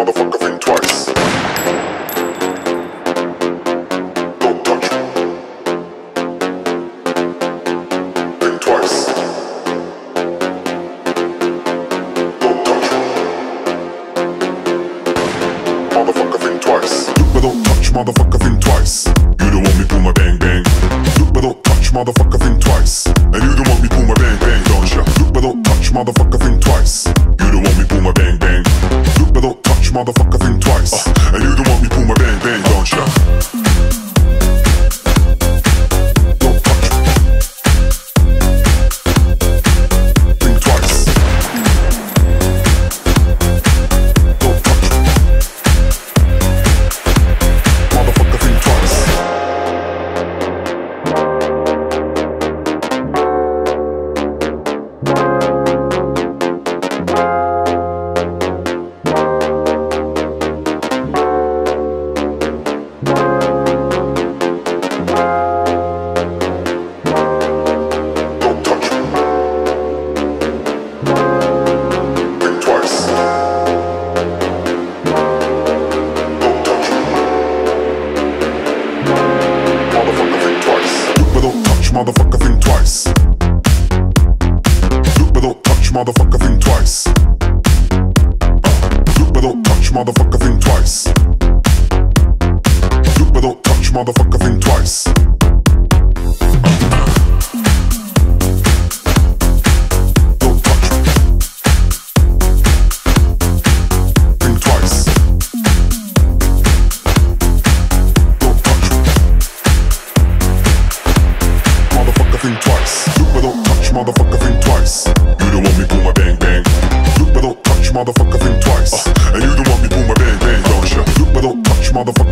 motherfucker think twice. Don't touch me. Think twice. Don't touch me. Motherfucker think twice. Look but don't touch, motherfucker think twice. You don't want me pull my bang bang. Look but don't touch, motherfucker think twice. And you don't want me pull my bang bang, don't ya? Look but don't touch, motherfucker think twice. You don't want me pull my bang bang. Look but don't touch, motherfucker think twice. And you don't want me pull my bang bang, don't ya? Don't touch. Think twice. Don't touch. Motherfucker think twice. Motherfucker think twice. Look but don't touch, motherfucker think twice. Look but don't touch, motherfucker think twice. Look but don't touch, motherfucker think twice. Think twice. Look but don't touch, motherfucker think twice. You don't want me pull my bang bang. Look but don't touch, motherfucker think twice. And you don't want me pull my bang bang, don't ya? Look but don't touch, motherfucker.